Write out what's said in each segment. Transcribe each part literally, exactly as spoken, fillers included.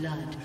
blood.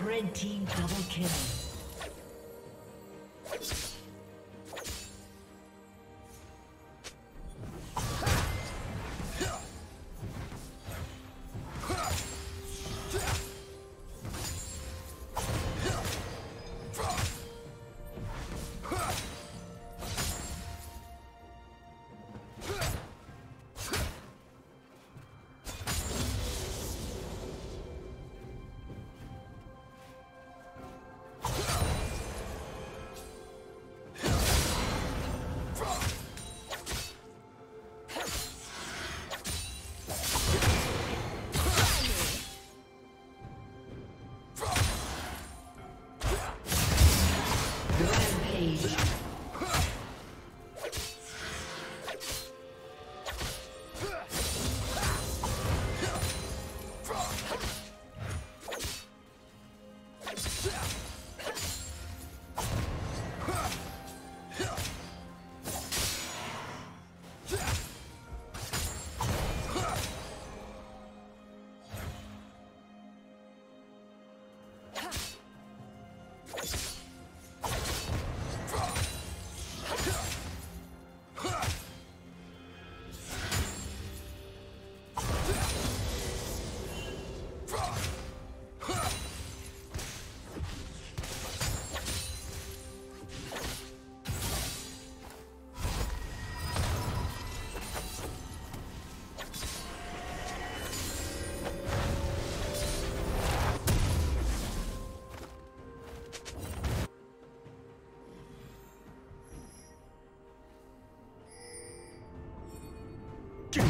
Red team double kill. Fuck! Blue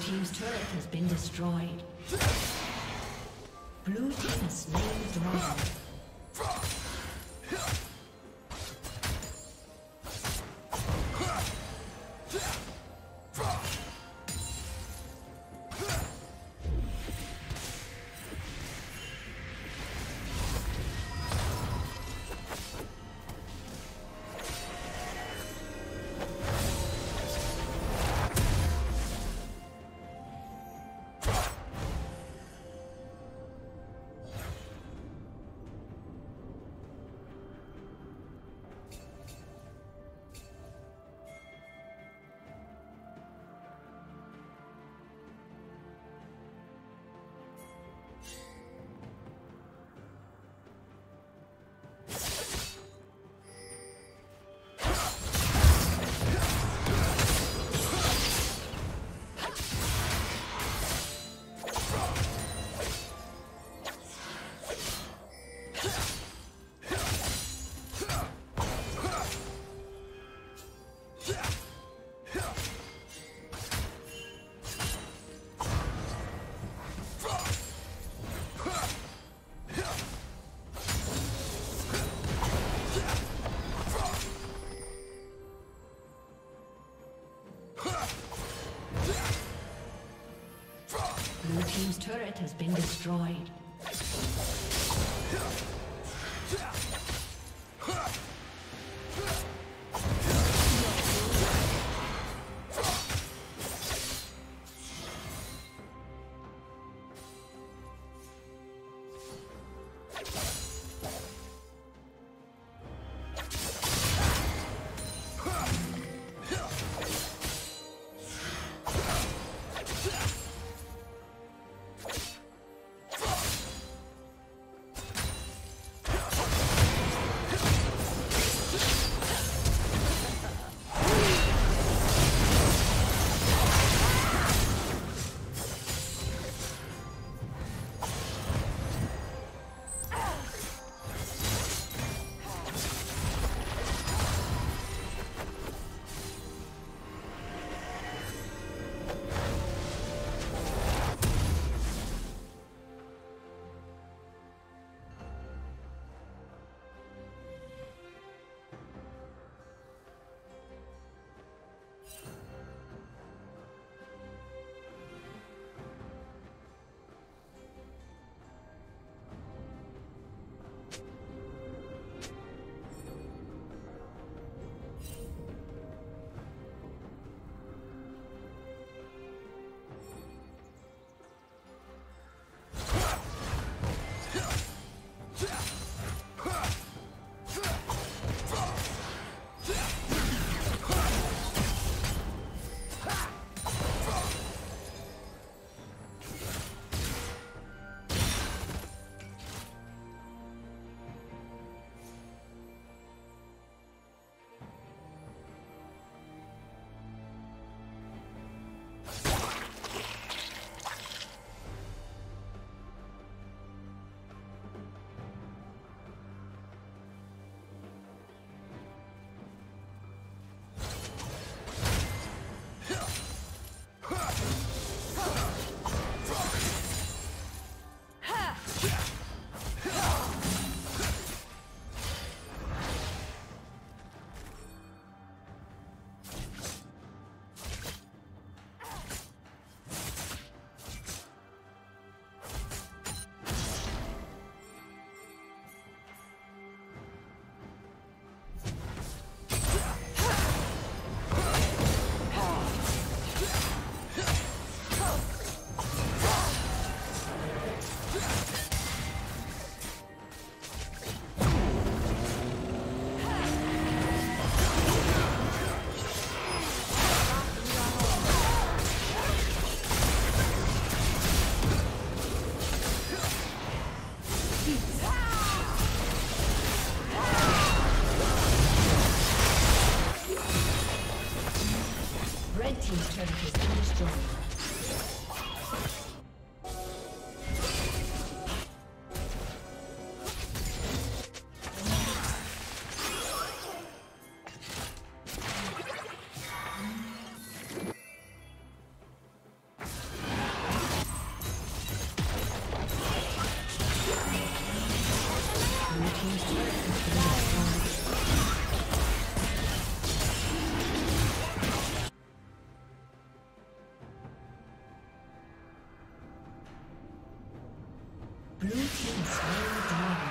team's turret has been destroyed. Blue team has slain the dragon. Team's turret has been destroyed. Blue team slain the dragon.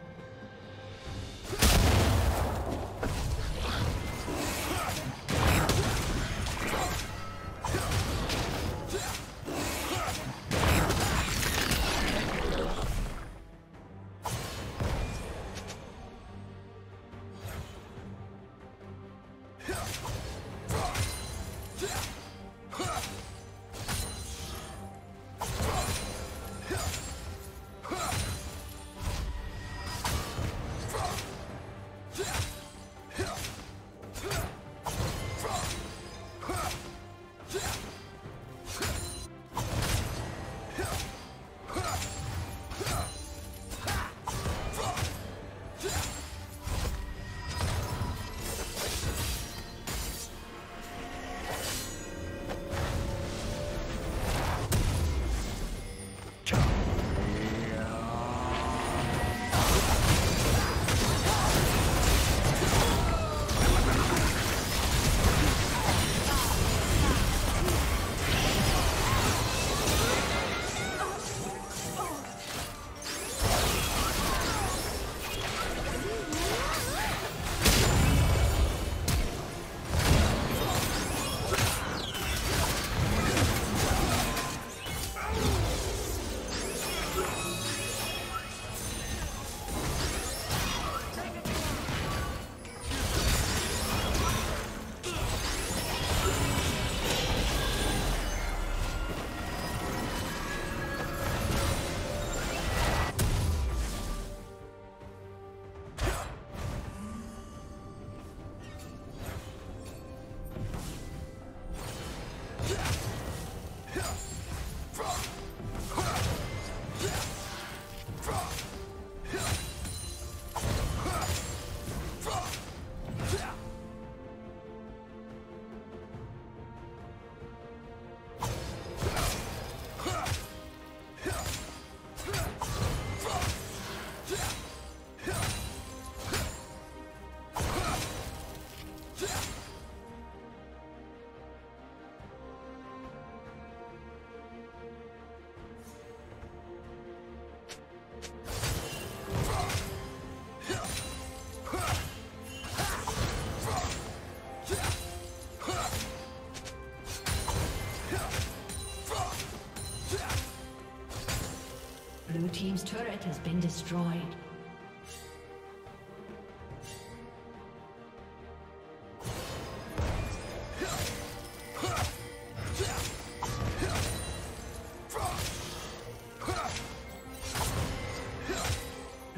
Blue team's turret has been destroyed.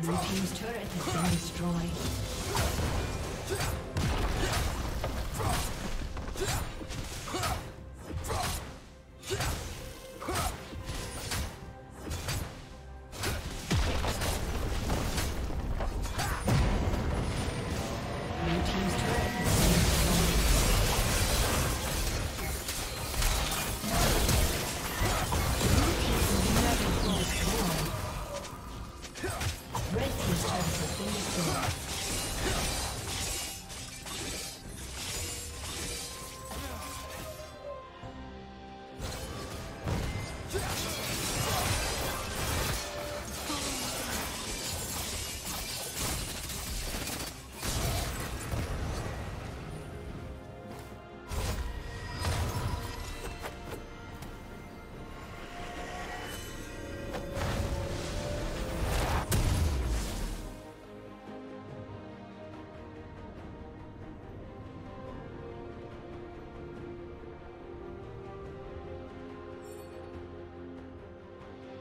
Blue team's turret has been destroyed.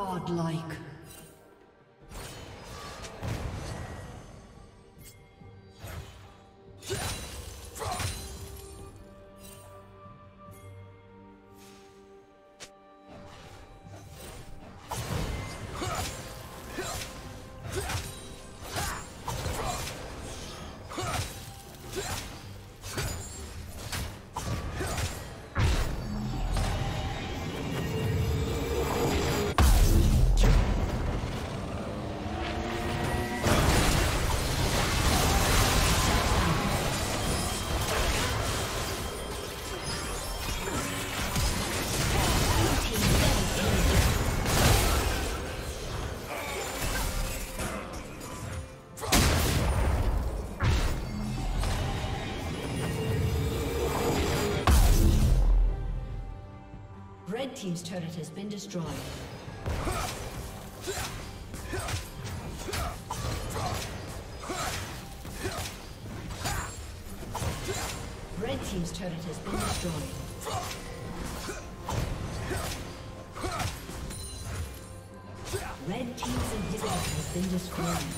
Godlike. Red team's turret has been destroyed. Red team's turret has been destroyed. Red team's inhibitor has been destroyed.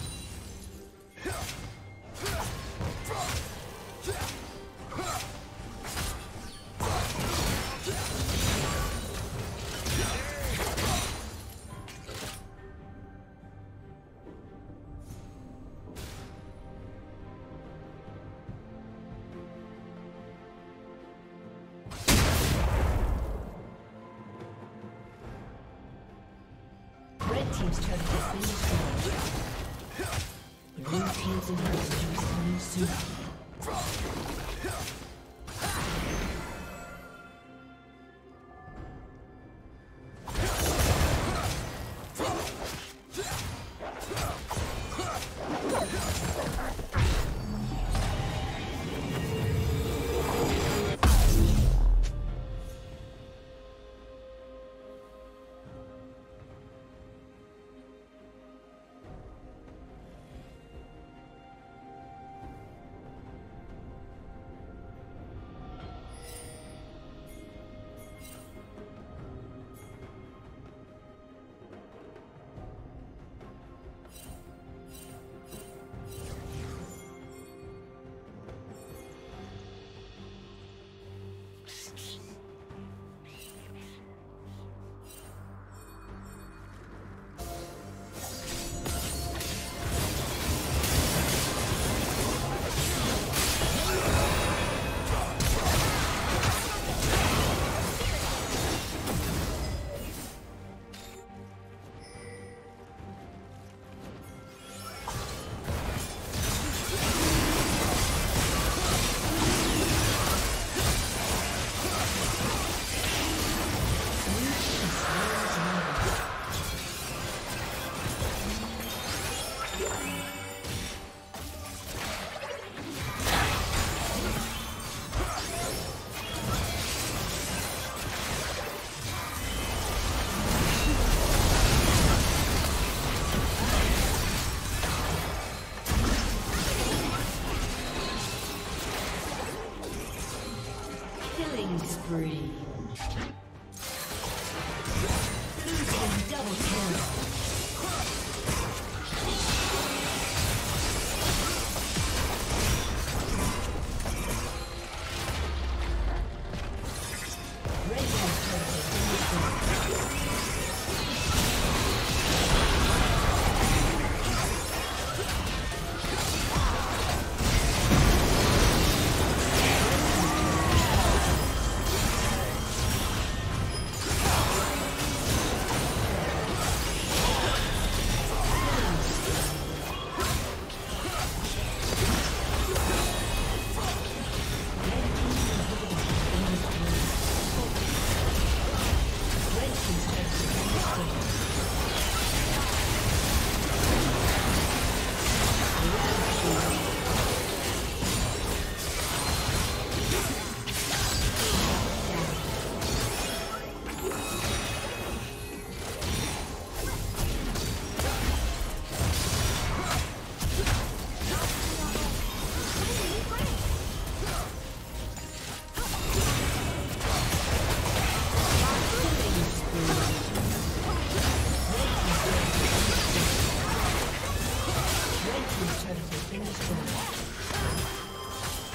Team's turret has been destroyed. Blue team's inhibitor is coming soon.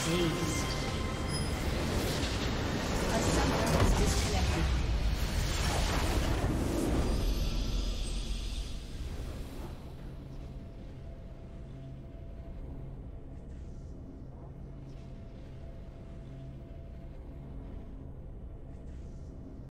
Please.